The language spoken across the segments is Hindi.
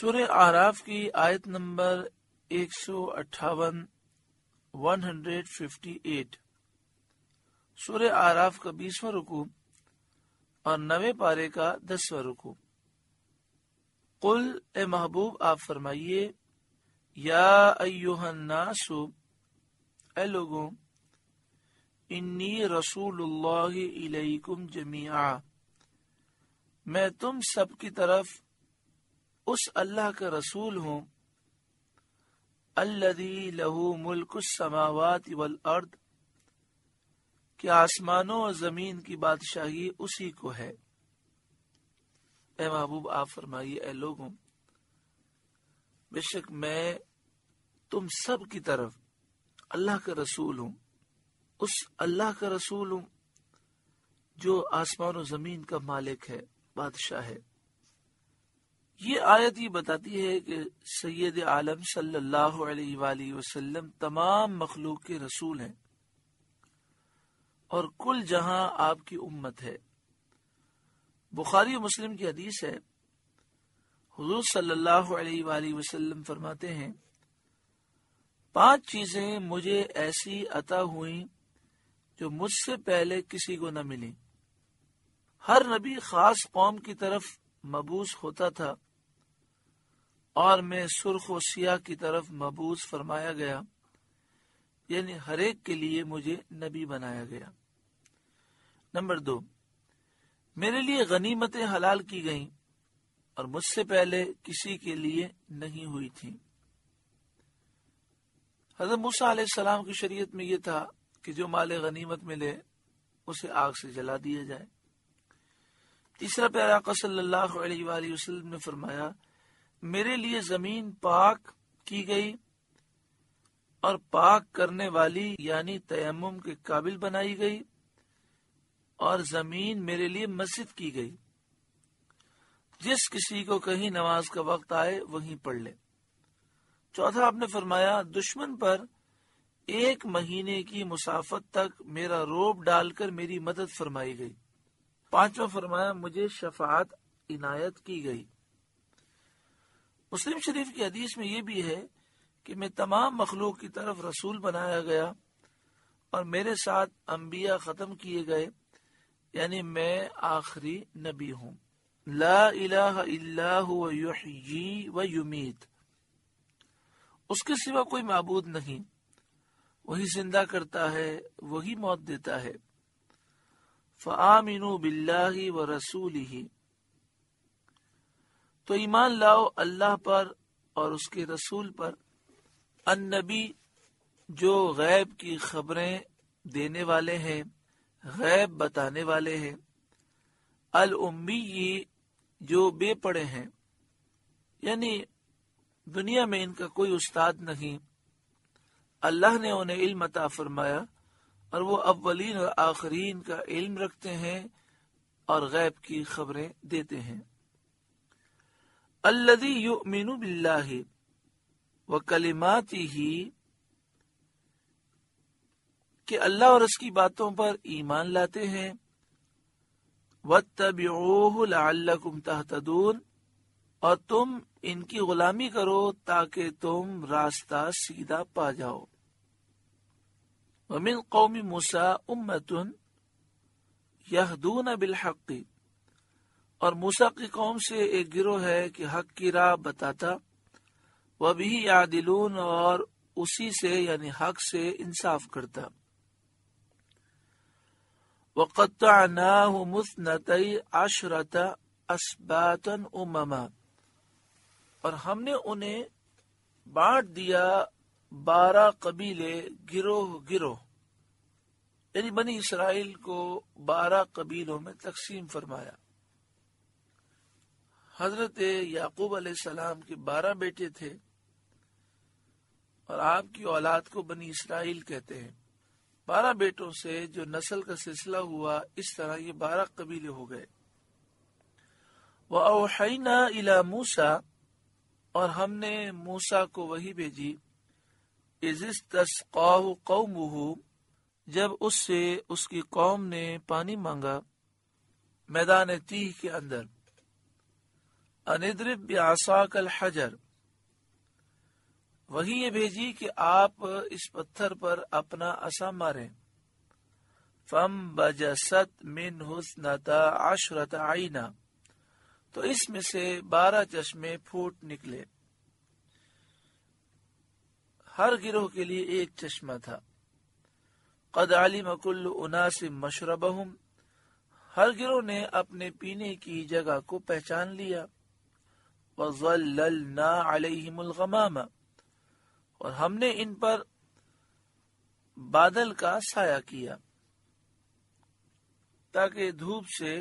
सूरह आराफ की आयत नंबर 158 158। सूरह आराफ का 20वां रुकू और 9वें पारे का 10वां रुकू। कुल ए महबूब आप फरमाइए, या अय्युहन्नासु, ए लोगों, इन्नी रसूलुल्लाहि इलैकुम जमीआ, मैं तुम सब की तरफ उस अल्लाह का रसूल हूँ, अल्लज़ी लहू मुल्कुस समावाति वल अर्द, कि आसमानों और जमीन की बादशाही उसी को है। ए महबूब आप फरमाइए, ए लोगों, बेशक मैं तुम सब की तरफ अल्लाह का रसूल हूँ, उस अल्लाह का रसूल हूँ जो आसमान और जमीन का मालिक है, बादशाह है। ये आयत ये बताती है कि सैयद आलम सल्लल्लाहु अलैहि वसल्लम तमाम मखलूक के रसूल हैं और कुल जहां आपकी उम्मत है। बुखारी और मुस्लिम की हदीस है, हुजूर सल्लल्लाहु अलैहि वसल्लम फरमाते हैं, 5 चीजें मुझे ऐसी अता हुई जो मुझसे पहले किसी को न मिली। हर नबी खास कौम की तरफ मबूस होता था और मैं सुर्ख और सियाह की तरफ मबूस फरमाया गया, यानी हरेक के लिए मुझे नबी बनाया गया। नंबर 2, मेरे लिए गनीमतें हलाल की गईं और मुझसे पहले किसी के लिए नहीं हुई थी। हज़रत मूसा अलैहिस्सलाम की शरीयत में यह था कि जो माल गनीमत मिले उसे आग से जला दिया जाए। तीसरा प्यारा आका सल्लल्लाहु अलैहि वसल्लम ने फरमाया, मेरे लिए जमीन पाक की गई और पाक करने वाली यानी तयम्मुम के काबिल बनाई गई और जमीन मेरे लिए मस्जिद की गई, जिस किसी को कहीं नमाज का वक्त आए वहीं पढ़ ले। चौथा, आपने फरमाया, दुश्मन पर 1 महीने की मुसाफत तक मेरा रोब डालकर मेरी मदद फरमाई गई। 5वां फरमाया, मुझे शफाअत इनायत की गई। मुस्लिम शरीफ की हदीस में यह भी है कि मैं तमाम मखलूक की तरफ रसूल बनाया गया और मेरे साथ अम्बिया खत्म किए गए, यानी मैं आखिरी नबी हूँ। ला इलाहा इल्ला हुव युह्यी व युमीत, उसके सिवा कोई माबूद नहीं, वही जिंदा करता है वही मौत देता है। फ़आमिनु बिल्लाहि व रसूलिही, तो ईमान लाओ अल्लाह पर और उसके रसूल पर। अन्नबी जो गैब की खबरें देने वाले हैं, गैब बताने वाले हैं। अल उम्मी जो बेपढ़े हैं, यानी दुनिया में इनका कोई उस्ताद नहीं, अल्लाह ने उन्हें इल्म अता फरमाया और वो अव्वलीन और आखरीन का इल्म रखते हैं और गैब की खबरें देते हैं। अल्लज़ी युमिनु बिल्लाहि व कलिमातिही, कि अल्लाह और उसकी बातों पर ईमान लाते हैं। वत्तबिऊहु लअल्लकुम तहतदून, और तुम इनकी गुलामी करो ताकि तुम रास्ता सीधा पा जाओ। वमिन कौमी मूसा उम्मतुन यहदून बिलहक़्क़ि, और मूसा की कौम से एक गिरोह है कि हक की राह बताता, व बिही यादिलून, और उसी से यानी हक से इंसाफ करता। वक़त्तअनाहु मुस्नतै अशरता अस्बातन उम्मा, और हमने उन्हें बांट दिया 12 कबीले, गिरोह, यानी बनी इसराइल को 12 कबीलों में तकसीम फरमाया। हजरत याकूब अलैहिस्सलाम के 12 बेटे थे और आपकी औलाद को बनी इसराइल कहते हैं। 12 बेटों से जो नस्ल का सिलसिला हुआ, इस तरह ये 12 कबीले हो गए। वअौहैना इला मूसा, और हमने मूसा को वही भेजी, इज़िस्तस्क़ाहु कौमुहु, जब उससे उसकी कौम ने पानी मांगा मैदान तीह के अंदर। अनिद्रिब बिअसाकल हजर, वही ये भेजी कि आप इस पत्थर पर अपना असा मारे। फम बजसत मिन हुस्नता अशरत आइना, तो इसमें से 12 चश्मे फूट निकले। हर गिरोह के लिए एक चश्मा था। कद अलिम कुल्लु उनासिम मशरबहुम, हर गिरोह ने अपने पीने की जगह को पहचान लिया। वज़ल्ललना अलैहिमुल गमामा, और हमने इन पर बादल का साया किया ताकि धूप से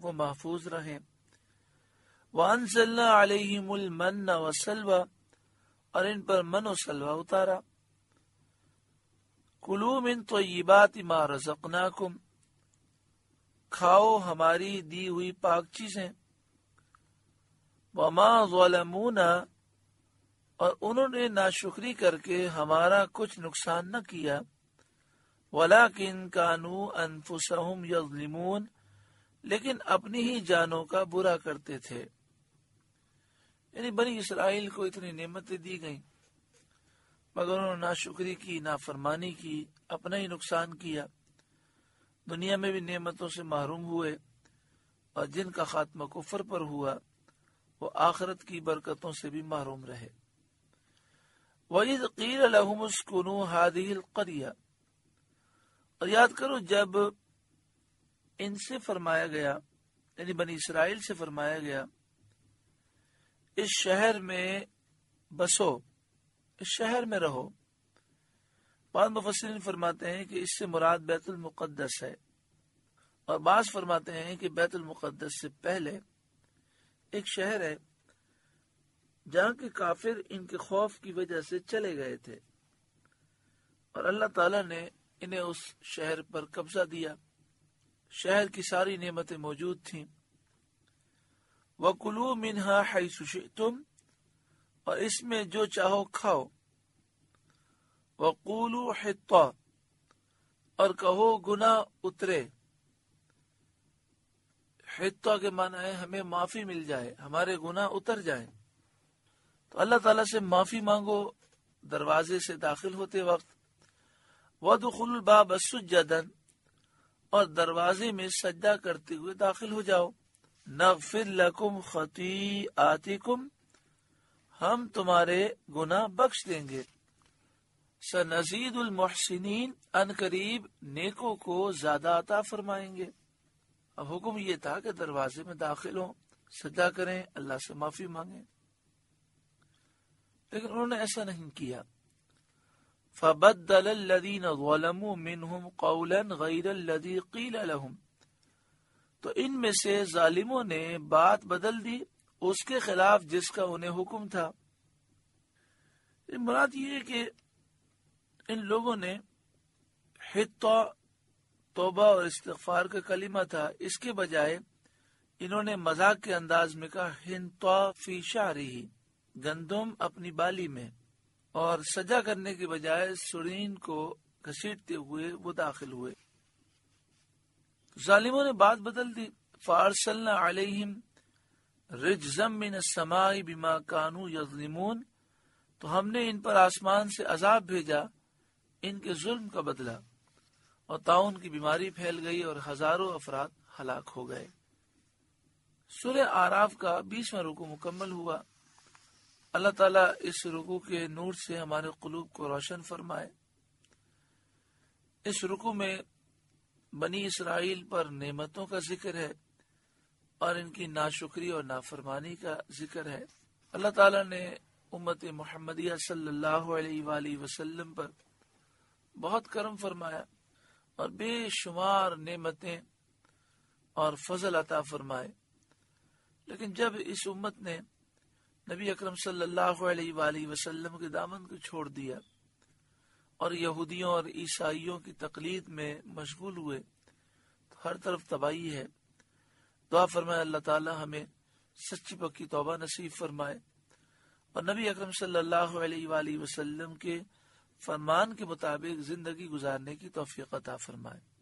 वो महफूज रहे। वअनज़लना अलैहिमुल मन्ना वस्सलवा, और इन पर मन और सलवा उतारा। कुलू मिन तय्यिबाति मा रज़क़नाकुम, खाओ हमारी दी हुई पाक चीजें। वमा ज़लमूना, और उन्होंने नाशुक्री करके हमारा कुछ नुकसान न किया। वलाकिन कानू अनफुसहुम यज़लिमून, लेकिन अपनी ही जानों का बुरा करते थे। यानी बनी इसराइल को इतनी नेमतें दी गईं, मगर उन्होंने नाशुक्री की, नाफरमानी की, अपना ही नुकसान किया। दुनिया में भी नेमतों से महरूम हुए, और जिनका खात्मा कुफर पर हुआ वो आखरत की बरकतों से भी महरूम रहे। वइज़ क़ील लहुम उस्कुनू हाज़िहिल क़रिया, और याद करो जब इनसे फरमाया गया, यानी बनी इसराइल से फरमाया गया, इस शहर में बसो, इस शहर में रहो। बाद मुफस्सिरीन फरमाते हैं कि इससे मुराद बैतलमक़द्दस है, और बास फरमाते हैं कि बैतलमक़द्दस से पहले एक शहर है जहाँ के काफिर इनके खौफ की वजह से चले गए थे, और अल्लाह ताला ने इन्हें उस शहर पर कब्जा दिया। शहर की सारी नेमतें मौजूद थीं। वकुलू मिन्हा हैसु शिअ्तुम, और इसमें जो चाहो खाओ। वक़ूलू हित्ता, और कहो गुनाह उतरे। हित्ता के माना है हमें माफी मिल जाए, हमारे गुनाह उतर जाए। तो अल्लाह ताला से माफी मांगो दरवाजे से दाखिल होते वक्त। वदखुलुल बाब सुज्जदन, और दरवाजे में सज्दा करते हुए दाखिल हो जाओ। नग़फिर लकुम ख़तीआतिकुम, हम तुम्हारे गुनाह बख्श देंगे। सनज़ीदुल मुहसिनीन, अनकरीब नेकों को ज्यादा अता फरमाएंगे। अब हुक्म ये था कि दरवाजे में दाखिल हो, सज्दा करें, अल्लाह से माफी मांगे, लेकिन उन्होंने ऐसा नहीं किया। फबद्दल लदीन ज़लमू मिनहुम क़ौलन ग़ैर लदी क़ील लहुम, तो इनमें से जालिमों ने बात बदल दी उसके खिलाफ जिसका उन्हें हुक्म था। मुराद ये है कि इन लोगों ने हित्ता तौबा और इस्तिग़फ़ार का कलिमा था, इसके बजाय इन्होंने मजाक के अंदाज में कहा हिन्ता फी शारिही, गंदुम अपनी बाली में, और सजा करने के बजाय सुरीन को घसीटते हुए वो दाखिल हुए। जालिमों ने बात बदल दी। फ़ारसलना अलैहिम रिज्ज़म मिन अस्समाई बिमा कानू यज़लिमून, तो हमने इन पर आसमान से अजाब भेजा इनके जुल्म का बदला, और ताउन की बीमारी फैल गई और हजारों अफराद हलाक हो गए। सूरह आराफ का 20वां रुकू मुकम्मल हुआ। अल्लाह ताला इस रुकू के नूर से हमारे कुलूब को रोशन फरमाए। इस रुकू में बनी इसराइल पर नेमतों का जिक्र है, और इनकी नाशुक्री और नाफरमानी का जिक्र है। अल्लाह ताला ने उम्मत मुहम्मदिया सल्लल्लाहु अलैहि वसल्लम पर बहुत करम फरमाया, और बेशुमार नेमतें और फजल अता फरमाए। लेकिन जब इस उम्मत ने नबी अकरम सल्लल्लाहु अलैहि वसल्लम के दामन को छोड़ दिया और यहूदियों और ईसाइयों की तकलीद में मशगूल हुए, तो हर तरफ तबाही है। दुआ फरमाए अल्लाह ताला हमें सच्ची पक्की तौबा नसीब फरमाए, और नबी अकरम सल्लल्लाहु अलैहि वसल्लम के फरमान के मुताबिक जिंदगी गुजारने की तौफीक अता फरमाए।